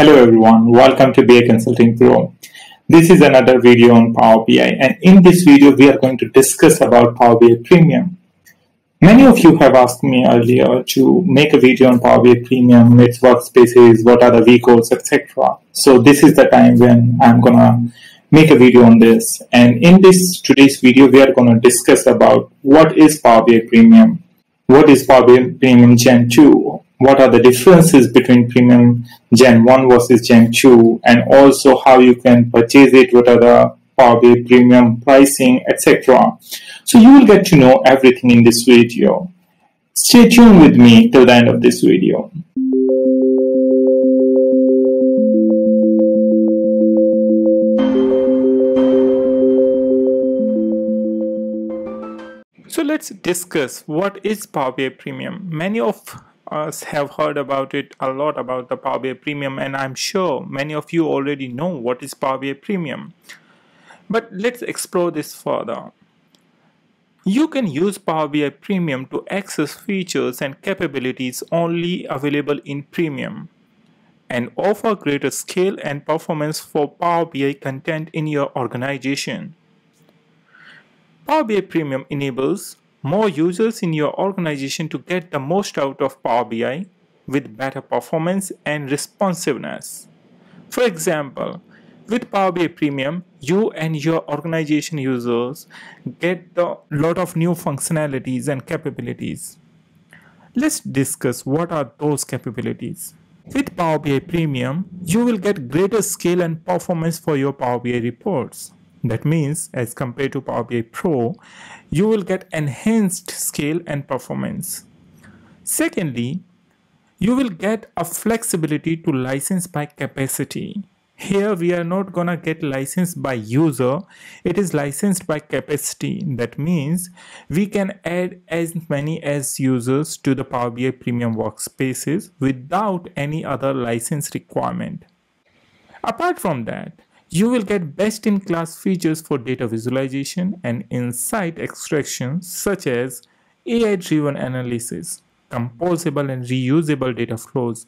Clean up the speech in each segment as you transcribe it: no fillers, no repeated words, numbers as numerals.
Hello everyone, welcome to BI Consulting Pro. This is another video on Power BI, and in this video we are going to discuss about Power BI Premium. Many of you have asked me earlier to make a video on Power BI Premium, its workspaces, what are the vCores, etc. So this is the time when I'm gonna make a video on this, and in this today's video we are gonna discuss about what is Power BI Premium, what is Power BI Premium Gen 2, what are the differences between Premium Gen 1 versus Gen 2, and also how you can purchase it, what are the Power BI Premium pricing, etc. So you will get to know everything in this video. Stay tuned with me till the end of this video. So let's discuss what is Power BI Premium. Many of us have heard about it a lot, about the Power BI Premium, and I'm sure many of you already know what is Power BI Premium. But let's explore this further. You can use Power BI Premium to access features and capabilities only available in Premium and offer greater scale and performance for Power BI content in your organization. Power BI Premium enables more users in your organization to get the most out of Power BI with better performance and responsiveness. For example, with Power BI Premium, you and your organization users get a lot of new functionalities and capabilities. Let's discuss what are those capabilities. With Power BI Premium, you will get greater scale and performance for your Power BI reports. That means, as compared to Power BI Pro, you will get enhanced scale and performance. Secondly, you will get a flexibility to license by capacity. Here we are not gonna get licensed by user, it is licensed by capacity. That means we can add as many as users to the Power BI Premium workspaces without any other license requirement. Apart from that, you will get best-in-class features for data visualization and insight extraction, such as AI-driven analysis, composable and reusable data flows,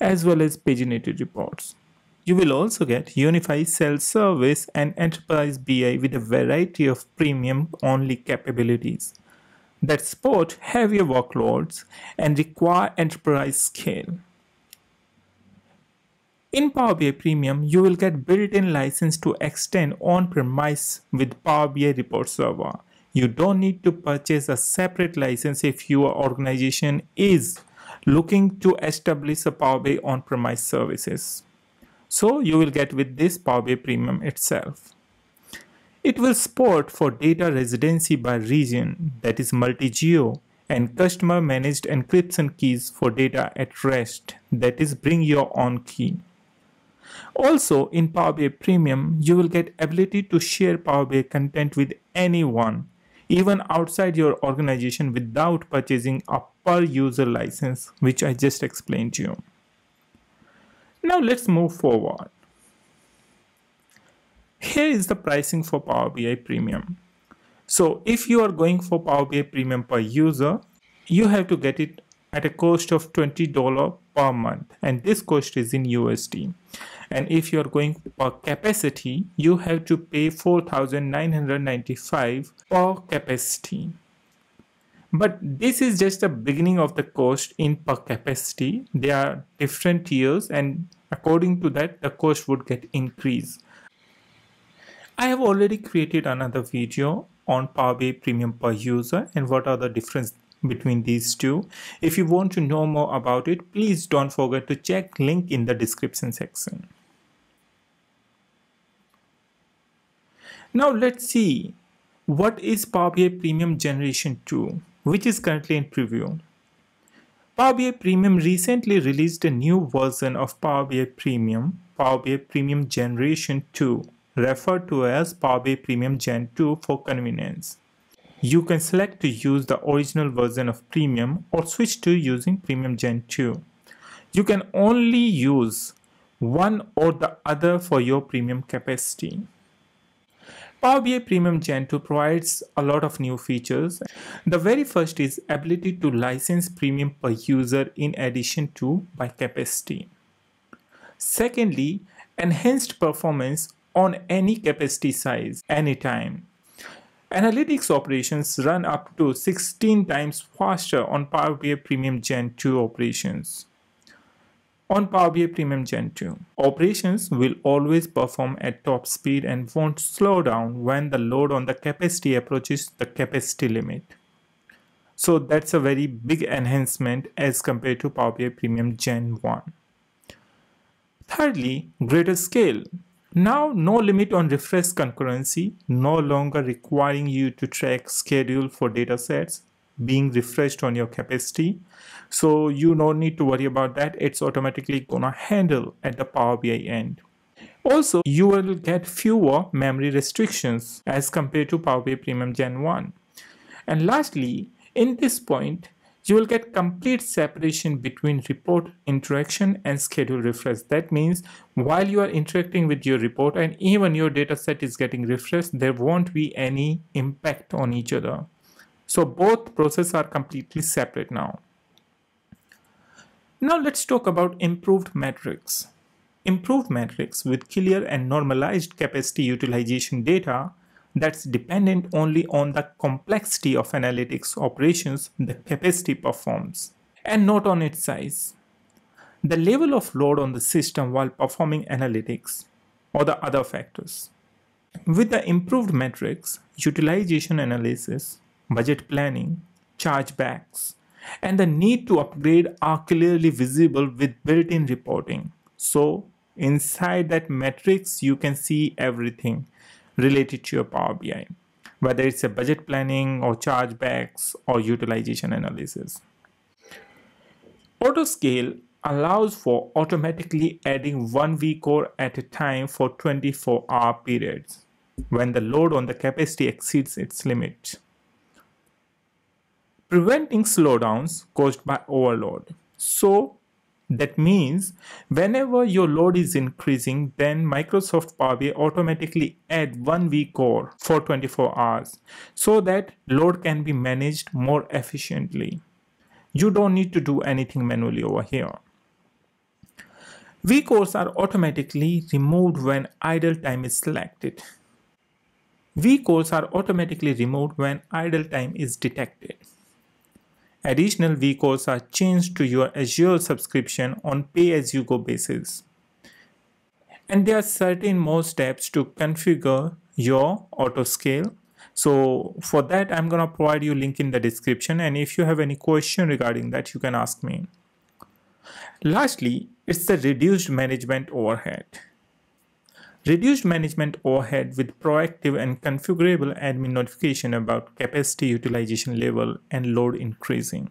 as well as paginated reports. You will also get unified self-service and enterprise BI with a variety of premium-only capabilities that support heavier workloads and require enterprise scale. In Power BI Premium, you will get built-in license to extend on-premise with Power BI report server. You don't need to purchase a separate license if your organization is looking to establish a Power BI on-premise services. So you will get with this Power BI Premium itself. It will support for data residency by region, that is multi-geo, and customer managed encryption keys for data at rest, that is bring your own key. Also, in Power BI Premium, you will get ability to share Power BI content with anyone, even outside your organization, without purchasing a per-user license, which I just explained to you. Now let's move forward. Here is the pricing for Power BI Premium. So if you are going for Power BI Premium per user, you have to get it at a cost of $20 per month, and this cost is in USD. And if you are going per capacity, you have to pay $4,995 per capacity. But this is just the beginning of the cost in per capacity. There are different tiers, and according to that, the cost would get increased. I have already created another video on Power BI Premium per user and what are the differences between these two. If you want to know more about it, please don't forget to check link in the description section. Now let's see what is Power BI Premium Generation 2, which is currently in preview. Power BI Premium recently released a new version of Power BI Premium, Power BI Premium Generation 2, referred to as Power BI Premium Gen 2 for convenience. You can select to use the original version of Premium or switch to using Premium Gen 2. You can only use one or the other for your premium capacity. Power BI Premium Gen 2 provides a lot of new features. The very first is ability to license premium per user in addition to by capacity. Secondly, enhanced performance on any capacity size, anytime. Analytics operations run up to 16 times faster on Power BI Premium Gen 2 operations. On Power BI Premium Gen 2, operations will always perform at top speed and won't slow down when the load on the capacity approaches the capacity limit. So that's a very big enhancement as compared to Power BI Premium Gen 1. Thirdly, greater scale. Now, no limit on refresh concurrency, no longer requiring you to track schedule for datasets being refreshed on your capacity. So you don't need to worry about that. It's automatically gonna handle at the Power BI end. Also, you will get fewer memory restrictions as compared to Power BI Premium Gen 1. And lastly, in this point, you will get complete separation between report interaction and schedule refresh. That means while you are interacting with your report and even your data set is getting refreshed, there won't be any impact on each other. So both processes are completely separate now. Now let's talk about improved metrics. Improved metrics with clear and normalized capacity utilization data that's dependent only on the complexity of analytics operations the capacity performs, and not on its size. The level of load on the system while performing analytics or the other factors. With the improved metrics, utilization analysis, budget planning, chargebacks, and the need to upgrade are clearly visible with built-in reporting. So inside that metrics, you can see everything related to your Power BI, whether it's a budget planning or chargebacks or utilization analysis. Auto scale allows for automatically adding one vCore at a time for 24-hour periods when the load on the capacity exceeds its limit, preventing slowdowns caused by overload. So that means whenever your load is increasing, then Microsoft Power BI automatically add one vCore for 24 hours so that load can be managed more efficiently. You don't need to do anything manually over here. vCores are automatically removed when idle time is selected. vCores are automatically removed when idle time is detected. Additional vCores are changed to your Azure subscription on pay-as-you-go basis. And there are certain more steps to configure your auto scale. So for that, I'm gonna provide you a link in the description, and if you have any question regarding that, you can ask me. Lastly, it's the reduced management overhead. Reduced management overhead with proactive and configurable admin notification about capacity utilization level and load increasing.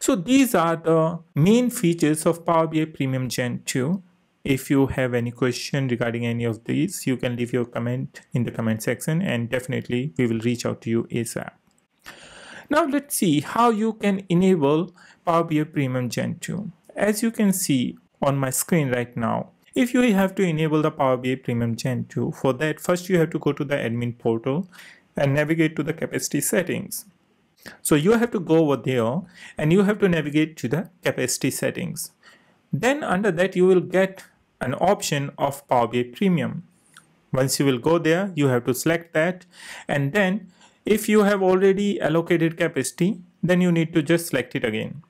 So these are the main features of Power BI Premium Gen 2. If you have any question regarding any of these, you can leave your comment in the comment section, and definitely we will reach out to you ASAP. Now let's see how you can enable Power BI Premium Gen 2. As you can see on my screen right now, if you have to enable the Power BI Premium Gen 2, for that first you have to go to the admin portal and navigate to the capacity settings. So you have to go over there and you have to navigate to the capacity settings. Then under that you will get an option of Power BI Premium. Once you will go there, you have to select that, and then if you have already allocated capacity, then you need to just select it again.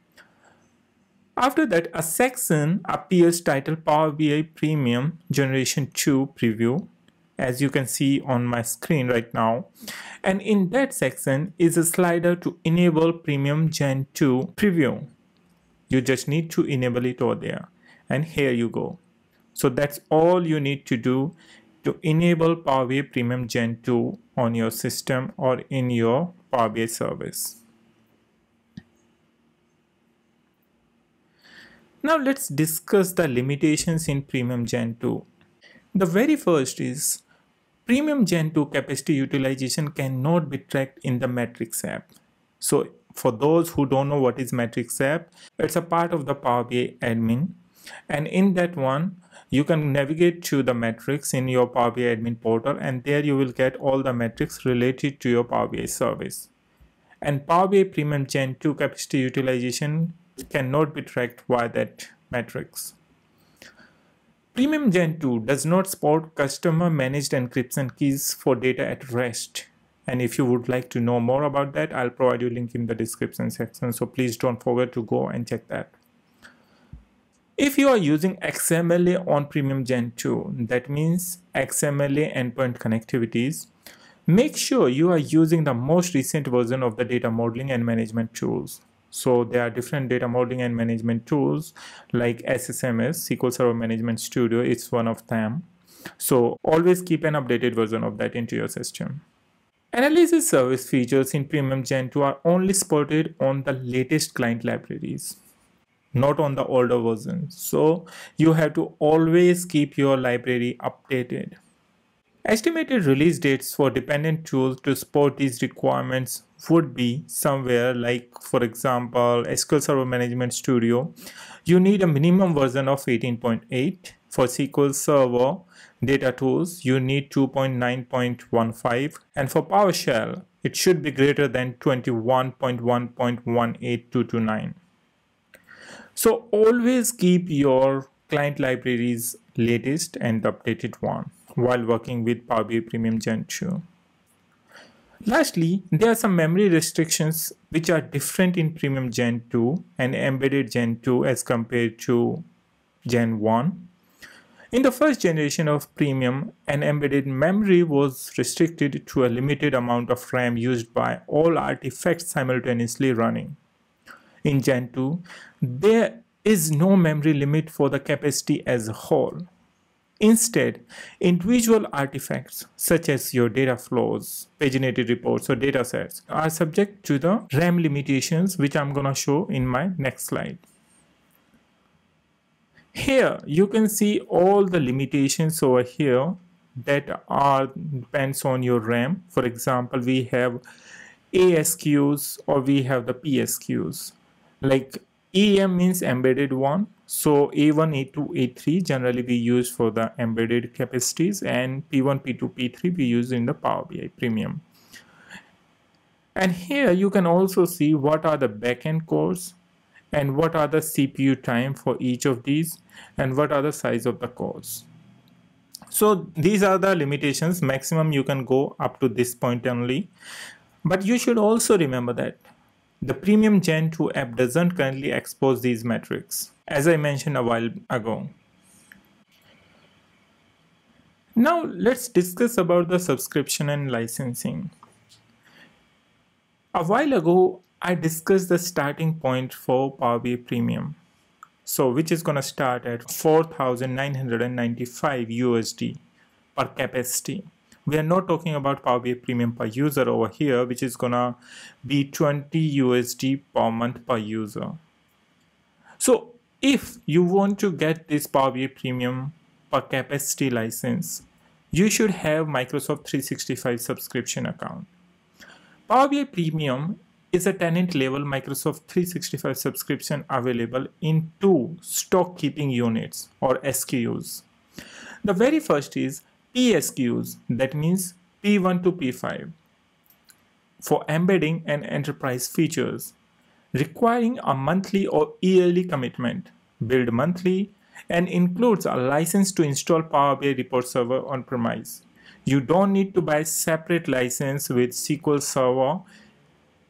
After that, a section appears titled Power BI Premium Generation 2 Preview, as you can see on my screen right now. And in that section is a slider to enable Premium Gen 2 Preview. You just need to enable it over there. And here you go. So that's all you need to do to enable Power BI Premium Gen 2 on your system or in your Power BI service. Now let's discuss the limitations in Premium Gen 2. The very first is Premium Gen 2 capacity utilization cannot be tracked in the Metrics app. So for those who don't know what is Metrics app, it's a part of the Power BI admin. And in that one, you can navigate to the metrics in your Power BI admin portal, and there you will get all the metrics related to your Power BI service. And Power BI Premium Gen 2 capacity utilization cannot be tracked via that metrics. Premium Gen 2 does not support customer managed encryption keys for data at rest. And if you would like to know more about that, I'll provide you a link in the description section. So please don't forget to go and check that. If you are using XMLA on Premium Gen 2, that means XMLA endpoint connectivities, make sure you are using the most recent version of the data modeling and management tools. So there are different data modeling and management tools like SSMS, SQL Server Management Studio, it's one of them. So always keep an updated version of that into your system. Analysis service features in Premium Gen 2 are only supported on the latest client libraries, not on the older versions. So you have to always keep your library updated. Estimated release dates for dependent tools to support these requirements would be somewhere like, for example, SQL Server Management Studio. You need a minimum version of 18.8. For SQL Server Data Tools, you need 2.9.15, and for PowerShell, it should be greater than 21.1.18229. So always keep your client libraries latest and updated one while working with Power BI Premium Gen 2. Lastly, there are some memory restrictions which are different in Premium Gen 2 and Embedded Gen 2 as compared to Gen 1. In the first generation of Premium, an embedded memory was restricted to a limited amount of RAM used by all artifacts simultaneously running. In Gen 2, there is no memory limit for the capacity as a whole. Instead, individual artifacts such as your data flows, paginated reports or datasets are subject to the RAM limitations, which I'm gonna show in my next slide. Here you can see all the limitations over here that are depends on your RAM. For example, we have ASQs or we have the PSQs. Like EM means embedded one. So A1, A2, A3 generally we use for the embedded capacities, and P1, P2, P3 we use in the Power BI Premium. And here you can also see what are the backend cores, and what are the CPU time for each of these, and what are the size of the cores. So these are the limitations. Maximum you can go up to this point only. But you should also remember that the Premium Gen 2 app doesn't currently expose these metrics, as I mentioned a while ago. Now let's discuss about the subscription and licensing. A while ago, I discussed the starting point for Power BI Premium, so which is going to start at $4,995 per capacity. We are not talking about Power BI Premium per user over here, which is going to be $20 per month per user. So if you want to get this Power BI Premium per capacity license, you should have Microsoft 365 subscription account. Power BI Premium is a tenant level Microsoft 365 subscription available in two stock keeping units or SKUs. The very first is PSQs, that means P1 to P5, for embedding and enterprise features, requiring a monthly or yearly commitment, billed monthly, and includes a license to install Power BI report server on premise. You don't need to buy separate license with SQL Server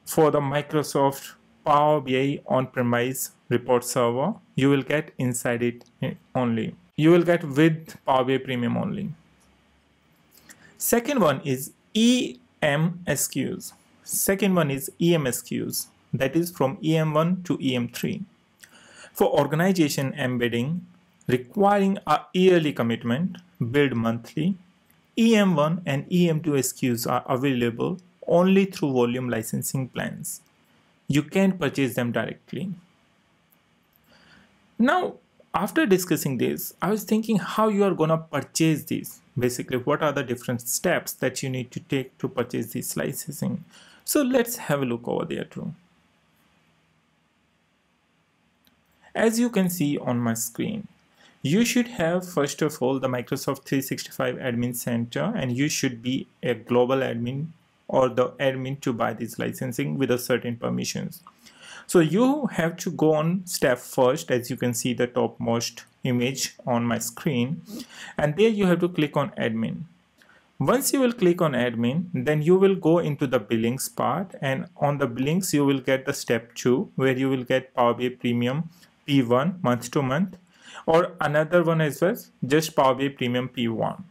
for the Microsoft Power BI on-premise report server. You will get inside it only. You will get with Power BI Premium only. Second one is EMSQs. That is from EM1 to EM3. For organization embedding, requiring a yearly commitment, billed monthly, EM1 and EM2 SQs are available only through volume licensing plans. You can't purchase them directly. Now, after discussing this, I was thinking how you are gonna purchase these. Basically, what are the different steps that you need to take to purchase this licensing? So let's have a look over there too. As you can see on my screen, you should have, first of all, the Microsoft 365 Admin Center, and you should be a global admin or the admin to buy this licensing with a certain permissions. So you have to go on step first, as you can see the topmost image on my screen, and there you have to click on admin. Once you will click on admin, then you will go into the billings part, and on the billings you will get the step 2 where you will get Power BI Premium P1 month to month, or another one as well, just Power BI Premium P1.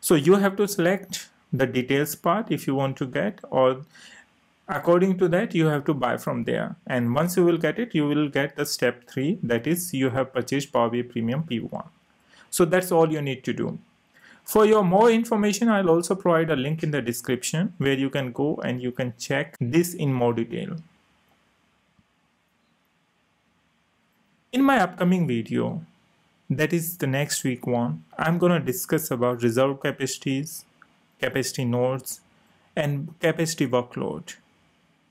So you have to select the details part if you want to get, or according to that you have to buy from there, and once you will get it, you will get the step 3, that is you have purchased Power BI Premium P1. So that's all you need to do. For your more information, I'll also provide a link in the description where you can go and you can check this in more detail. In my upcoming video, that is the next week one, I'm gonna discuss about reserved capacities, capacity nodes, and capacity workload.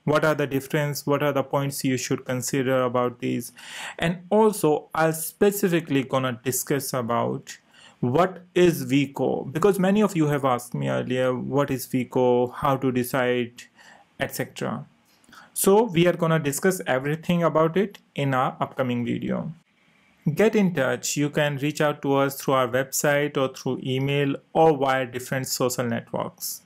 What are the difference? What are the points you should consider about these? And also, I'll specifically gonna discuss about what is VCO, because many of you have asked me earlier what is VCO, how to decide, etc. So we are gonna discuss everything about it in our upcoming video. Get in touch. You can reach out to us through our website or through email or via different social networks.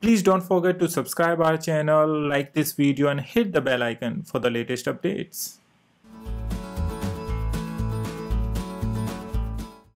Please don't forget to subscribe our channel, like this video, and hit the bell icon for the latest updates.